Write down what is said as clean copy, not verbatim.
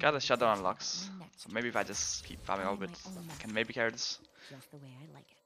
Got a shutdown unlocks. So maybe if I just keep farming a little bit, I can maybe carry this. Just the way I like it.